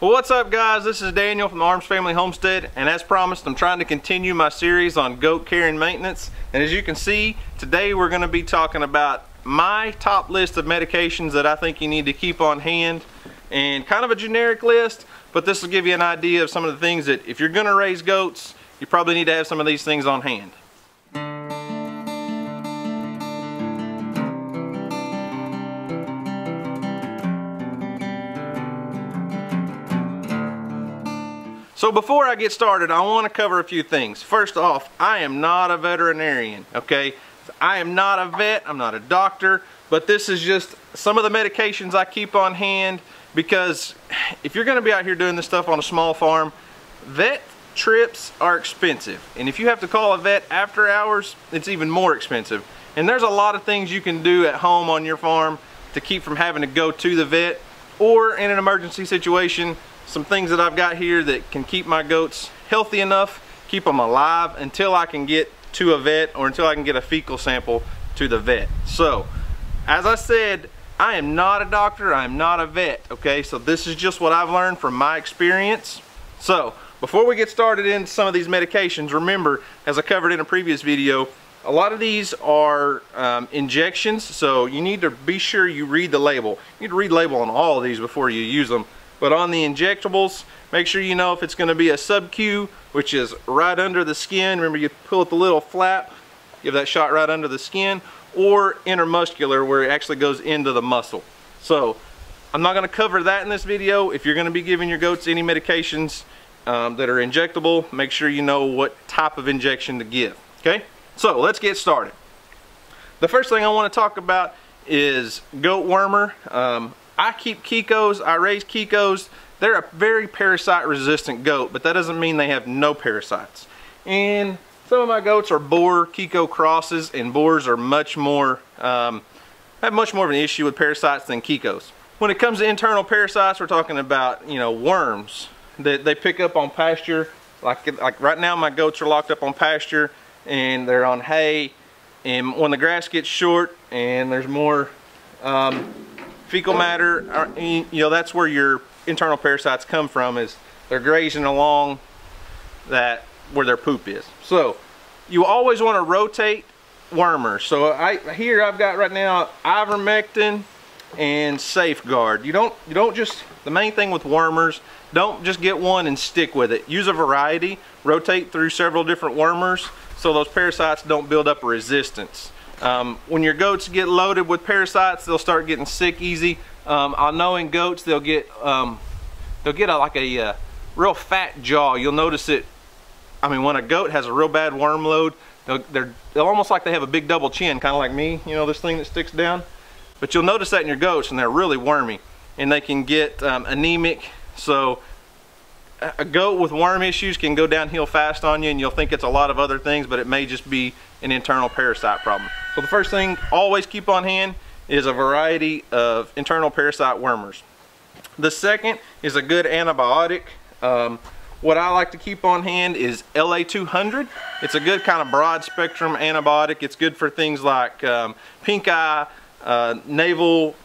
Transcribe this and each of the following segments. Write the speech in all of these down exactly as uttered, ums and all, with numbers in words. Well, what's up guys, this is Daniel from the Arms Family Homestead, and as promised, I'm trying to continue my series on goat care and maintenance. And as you can see, today we're going to be talking about my top list of medications that I think you need to keep on hand, and kind of a generic list, but this will give you an idea of some of the things that if you're going to raise goats, you probably need to have some of these things on hand. So before I get started, I want to cover a few things. First off, I am not a veterinarian, okay? I am not a vet, I'm not a doctor, but this is just some of the medications I keep on hand, because if you're going to be out here doing this stuff on a small farm, vet trips are expensive. And if you have to call a vet after hours, it's even more expensive. And there's a lot of things you can do at home on your farm to keep from having to go to the vet, or in an emergency situation, some things that I've got here that can keep my goats healthy enough, keep them alive until I can get to a vet or until I can get a fecal sample to the vet. So, as I said, I am not a doctor, I am not a vet, okay? So this is just what I've learned from my experience. So, before we get started in some of these medications, remember, as I covered in a previous video, a lot of these are um, injections, so you need to be sure you read the label. You need to read the label on all of these before you use them. But on the injectables, make sure you know if it's going to be a sub-Q, which is right under the skin. Remember, you pull up the little flap, give that shot right under the skin, or intramuscular, where it actually goes into the muscle. So, I'm not going to cover that in this video. If you're going to be giving your goats any medications um, that are injectable, make sure you know what type of injection to give, okay? So, let's get started. The first thing I want to talk about is goat wormer. Um, I keep Kikos, I raise Kikos. They're a very parasite resistant goat, but that doesn't mean they have no parasites. And some of my goats are Boer, Kiko crosses, and Boers are much more, um, have much more of an issue with parasites than Kikos. When it comes to internal parasites, we're talking about, you know, worms that they pick up on pasture. Like, like right now my goats are locked up on pasture and they're on hay. And when the grass gets short and there's more, um, fecal matter, you know, that's where your internal parasites come from, is they're grazing along that where their poop is. So you always want to rotate wormers. So I here I've got right now Ivermectin and Safeguard. You don't you don't just the main thing with wormers, don't just get one and stick with it. Use a variety, rotate through several different wormers so those parasites don't build up resistance. Um, when your goats get loaded with parasites, they'll start getting sick easy. Um, I know in goats they'll get um, they'll get a, like a uh, real fat jaw. You'll notice it. I mean, when a goat has a real bad worm load, they'll, they're they'll almost like they have a big double chin, kind of like me. You know, this thing that sticks down. But you'll notice that in your goats, and they're really wormy, and they can get um, anemic. So a goat with worm issues can go downhill fast on you, and you'll think it's a lot of other things, but it may just be an internal parasite problem. So the first thing always keep on hand is a variety of internal parasite wormers. The second is a good antibiotic. Um, what I like to keep on hand is L A two hundred. It's a good kind of broad spectrum antibiotic. It's good for things like um, pink eye, uh, navel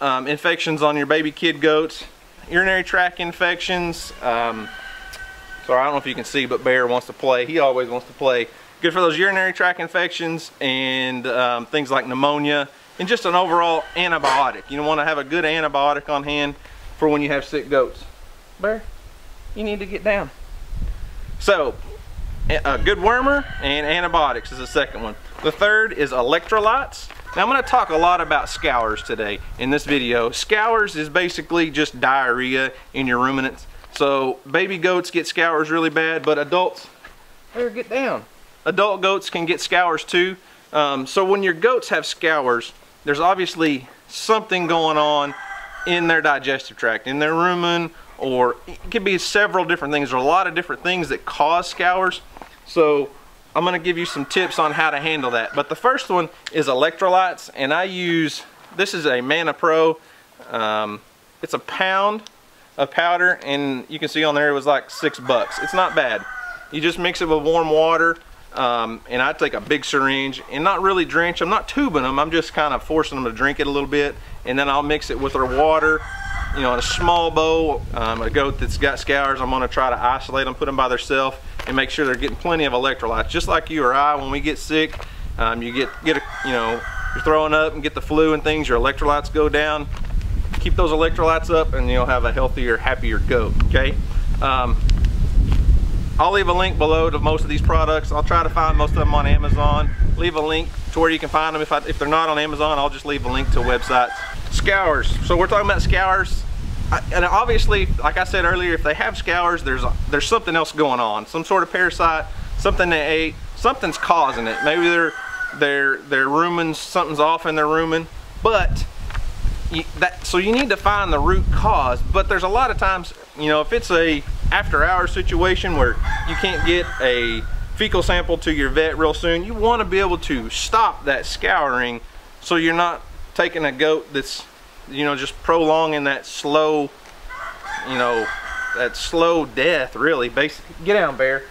um, infections on your baby kid goats, urinary tract infections. Um, sorry, I don't know if you can see, but Boer wants to play. He always wants to play. Good for those urinary tract infections and um, things like pneumonia, and just an overall antibiotic. You want to have a good antibiotic on hand for when you have sick goats. Boer, you need to get down. So, a good wormer and antibiotics is the second one. The third is electrolytes. Now I'm going to talk a lot about scours today in this video. Scours is basically just diarrhea in your ruminants. So baby goats get scours really bad, but adults, there, get down. Adult goats can get scours too. Um, so when your goats have scours, there's obviously something going on in their digestive tract, in their rumen, or it could be several different things. There's a lot of different things that cause scours. So I'm going to give you some tips on how to handle that. But the first one is electrolytes, and I use, this is a Manna Pro. Um, it's a pound of powder, and you can see on there it was like six bucks. It's not bad. You just mix it with warm water, um, and I take a big syringe and not really drench. I'm not tubing them. I'm just kind of forcing them to drink it a little bit, and then I'll mix it with their water you know, in a small bowl, um, a goat that's got scours, I'm gonna try to isolate them, put them by themselves, and make sure they're getting plenty of electrolytes. Just like you or I, when we get sick, um, you get, get a, you know, you're throwing up and get the flu and things, your electrolytes go down. Keep those electrolytes up and you'll have a healthier, happier goat, okay? Um, I'll leave a link below to most of these products. I'll try to find most of them on Amazon. Leave a link to where you can find them. If, I, if they're not on Amazon, I'll just leave a link to websites. Scours, so we're talking about scours. I, and obviously, like I said earlier, if they have scours, there's, there's something else going on. Some sort of parasite, something they ate, something's causing it. Maybe they're, they're, they're rumen, something's off in their rumen, but You, that, so you need to find the root cause, but there's a lot of times, you know, if it's a after hour situation where you can't get a fecal sample to your vet real soon, you want to be able to stop that scouring so you're not taking a goat that's, you know, just prolonging that slow, you know, that slow death, really, basically. Get down, Bear.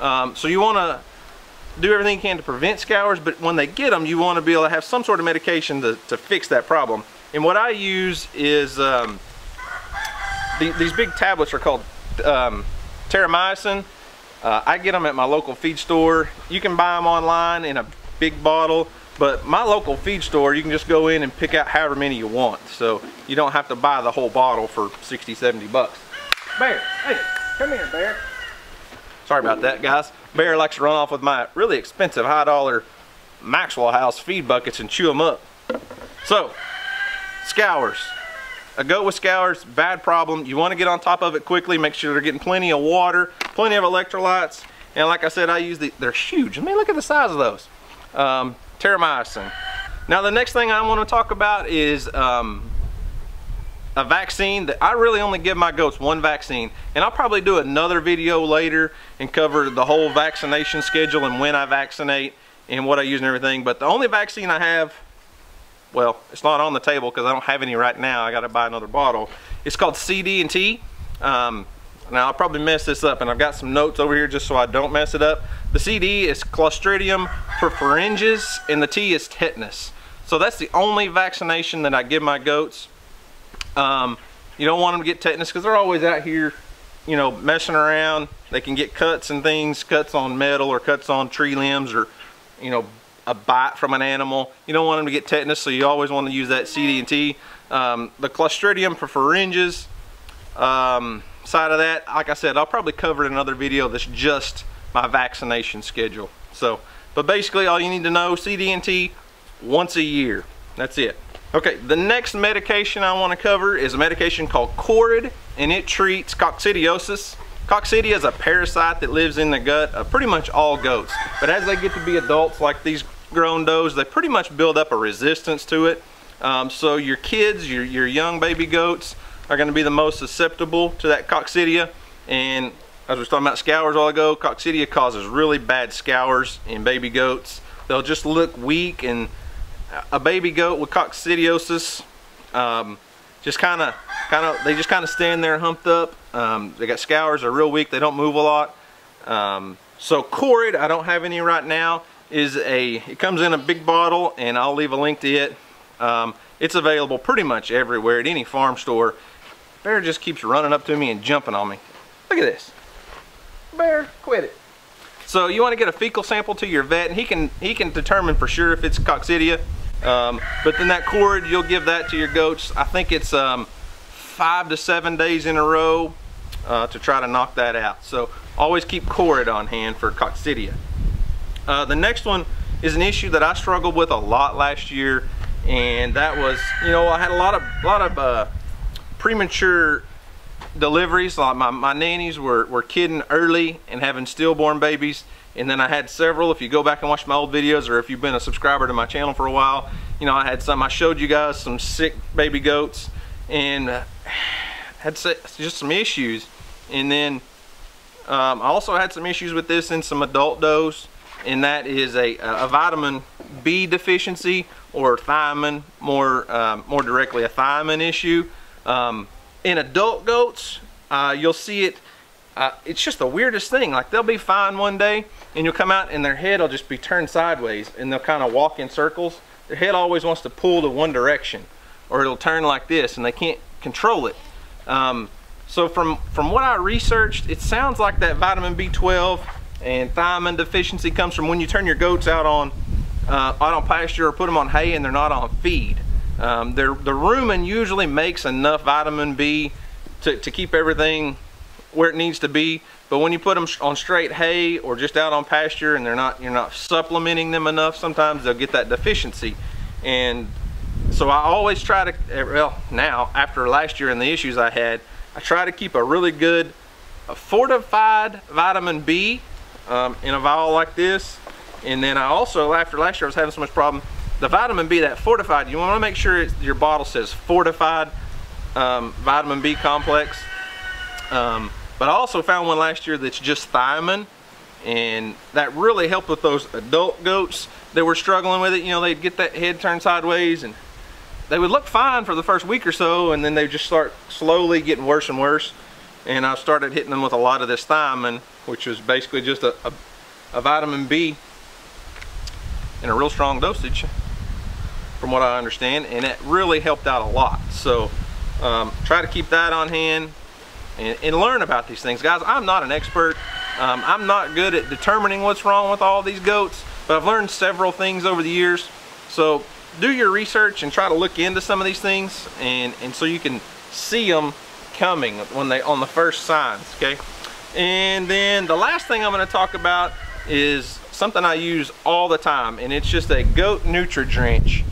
Um, so you want to do everything you can to prevent scours, but when they get them, you want to be able to have some sort of medication to, to fix that problem. And what I use is, um, the, these big tablets are called um, Teramycin. Uh, I get them at my local feed store. You can buy them online in a big bottle, but my local feed store, you can just go in and pick out however many you want. So you don't have to buy the whole bottle for sixty, seventy bucks. Bear, hey, come here, Bear. Sorry about that, guys. Bear likes to run off with my really expensive high dollar Maxwell House feed buckets and chew them up. So, scours. A goat with scours, bad problem. You want to get on top of it quickly. Make sure they're getting plenty of water, plenty of electrolytes. And like I said, I use the, they're huge. I mean, look at the size of those. Um, Teramycin. Now the next thing I want to talk about is um, a vaccine that I really only give my goats one vaccine. And I'll probably do another video later and cover the whole vaccination schedule and when I vaccinate and what I use and everything. But the only vaccine I have, well, it's not on the table because I don't have any right now. I got to buy another bottle. It's called C D and T. Um, now, I'll probably mess this up, and I've got some notes over here just so I don't mess it up. The C D is Clostridium perfringes, and the T is tetanus. So that's the only vaccination that I give my goats. Um, you don't want them to get tetanus because they're always out here, you know, messing around. They can get cuts and things, cuts on metal or cuts on tree limbs or, you know, a bite from an animal. You don't want them to get tetanus, so you always want to use that C D and T. Um, the Clostridium perfringens um, side of that, like I said, I'll probably cover in another video that's just my vaccination schedule. So, but basically all you need to know, C D and T once a year. That's it. Okay, the next medication I want to cover is a medication called Corid, and it treats coccidiosis. Coccidia is a parasite that lives in the gut of pretty much all goats, but as they get to be adults like these grown does, they pretty much build up a resistance to it. Um, so your kids, your, your young baby goats are going to be the most susceptible to that coccidia. And as we were talking about scours all ago, coccidia causes really bad scours in baby goats. They'll just look weak, and a baby goat with coccidiosis um, just kind of kind of they just kind of stand there humped up. Um, they got scours, they're real weak, they don't move a lot. Um, so Corid, I don't have any right now, is a, it comes in a big bottle, and I'll leave a link to it. Um, it's available pretty much everywhere at any farm store. Bear just keeps running up to me and jumping on me. Look at this. Bear, quit it. So you want to get a fecal sample to your vet, and he can, he can determine for sure if it's coccidia. Um, but then that Corid, you'll give that to your goats. I think it's um, five to seven days in a row. Uh, to try to knock that out. So always keep Corid on hand for coccidia. Uh, the next one is an issue that I struggled with a lot last year, and that was, you know, I had a lot of lot of uh, premature deliveries. Like my, my nannies were, were kidding early and having stillborn babies, and then I had several. If you go back and watch my old videos, or if you've been a subscriber to my channel for a while, you know, I had some, I showed you guys some sick baby goats, and uh, had just some issues. And then um, I also had some issues with this in some adult does, and that is a, a vitamin B deficiency, or thiamine, more um, more directly a thiamine issue. Um, in adult goats, uh, you'll see it, uh, it's just the weirdest thing. Like, they'll be fine one day, and you'll come out and their head will just be turned sideways, and they'll kind of walk in circles. Their head always wants to pull to one direction, or it'll turn like this, and they can't control it. Um, so from, from what I researched, it sounds like that vitamin B twelve and thiamine deficiency comes from when you turn your goats out on, uh, out on pasture or put them on hay and they're not on feed. Um, the rumen usually makes enough vitamin B to, to keep everything where it needs to be, but when you put them on straight hay or just out on pasture and they're not, you're not supplementing them enough, sometimes they'll get that deficiency. And so I always try to, well, now after last year and the issues I had, I try to keep a really good a fortified vitamin B um, in a vial like this. And then I also, after last year I was having so much problem, the vitamin B, that fortified, you want to make sure it's, your bottle says fortified um, vitamin B complex. Um, But I also found one last year that's just thiamine, and that really helped with those adult goats that were struggling with it. You know, they'd get that head turned sideways and they would look fine for the first week or so, and then they just start slowly getting worse and worse. And I started hitting them with a lot of this thiamine, which was basically just a, a, a vitamin B in a real strong dosage from what I understand, and it really helped out a lot. So um, try to keep that on hand. And, and learn about these things, guys. I'm not an expert. um, I'm not good at determining what's wrong with all these goats, but I've learned several things over the years. So do your research and try to look into some of these things, and and so you can see them coming when they on the first signs. Okay, and then the last thing I'm going to talk about is something I use all the time, and it's just a goat Nutri-Drench.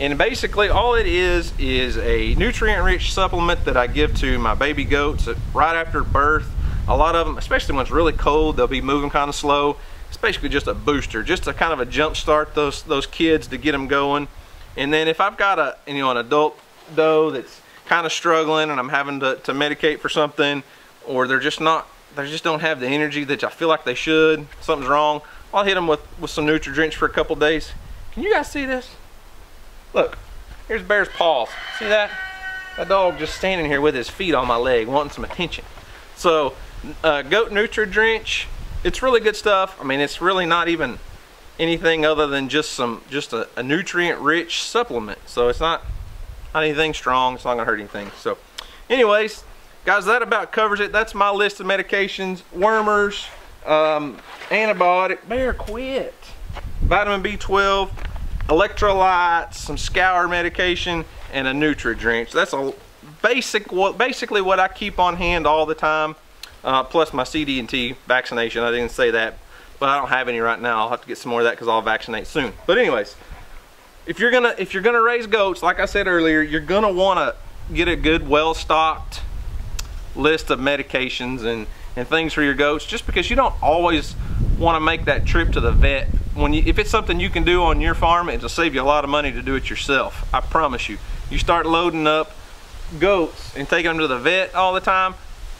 And basically all it is is a nutrient-rich supplement that I give to my baby goats right after birth. A lot of them, especially when it's really cold, they'll be moving kind of slow. It's basically just a booster, just a kind of a jump start those those kids to get them going. And then if I've got a you know an adult doe that's kind of struggling and I'm having to, to medicate for something, or they're just not, they just don't have the energy that I feel like they should, something's wrong, I'll hit them with, with some Nutri-Drench for a couple days. Can you guys see this? Look, here's Bear's paws. See that? That dog just standing here with his feet on my leg wanting some attention. So, uh, goat Nutri-Drench, it's really good stuff. I mean, it's really not even anything other than just some, just a, a nutrient-rich supplement. So it's not, not anything strong. It's not gonna hurt anything. So anyways, guys, that about covers it. That's my list of medications. Wormers, um, antibiotic, Bear quit. Vitamin B twelve, electrolytes, some scour medication, and a Nutri-Drench. That's a basic, what basically what I keep on hand all the time. Uh, plus my C D and T vaccination. I didn't say that, but I don't have any right now. I'll have to get some more of that because I'll vaccinate soon. But anyways, if you're gonna if you're gonna raise goats, like I said earlier, you're gonna want to get a good, well-stocked list of medications and and things for your goats. Just because you don't always want to make that trip to the vet. When you, if it's something you can do on your farm, it'll save you a lot of money to do it yourself. I promise you. You start loading up goats and taking them to the vet all the time,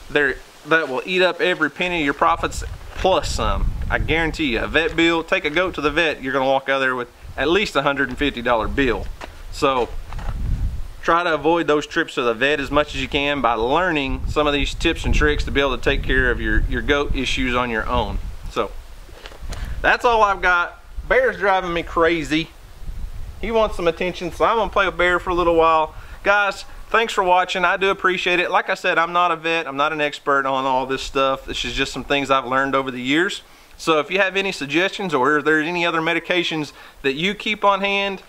they're, that will eat up every penny of your profits plus some. I guarantee you, a vet bill, take a goat to the vet, you're going to walk out there with at least a one hundred fifty dollar bill. So try to avoid those trips to the vet as much as you can by learning some of these tips and tricks to be able to take care of your, your goat issues on your own. So that's all I've got. Bear's driving me crazy. He wants some attention, so I'm gonna play with Bear for a little while. Guys, thanks for watching. I do appreciate it. Like I said, I'm not a vet. I'm not an expert on all this stuff. This is just some things I've learned over the years. So if you have any suggestions, or if there's any other medications that you keep on hand,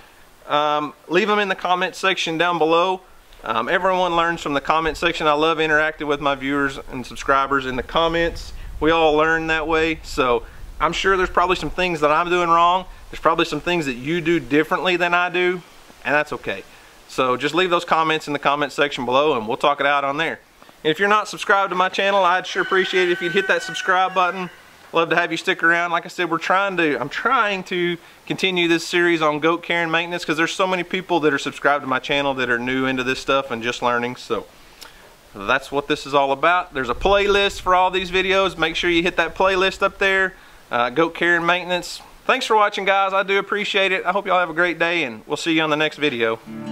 um, leave them in the comment section down below. Um, everyone learns from the comment section. I love interacting with my viewers and subscribers in the comments. We all learn that way. So I'm sure there's probably some things that I'm doing wrong. There's probably some things that you do differently than I do, and that's okay. So just leave those comments in the comment section below and we'll talk it out on there. And if you're not subscribed to my channel, I'd sure appreciate it if you'd hit that subscribe button. Love to have you stick around. Like I said, we're trying to, I'm trying to continue this series on goat care and maintenance because there's so many people that are subscribed to my channel that are new into this stuff and just learning. So that's what this is all about. There's a playlist for all these videos. Make sure you hit that playlist up there. Uh, goat care and maintenance. Thanks for watching, guys. I do appreciate it. I hope y'all have a great day, and we'll see you on the next video.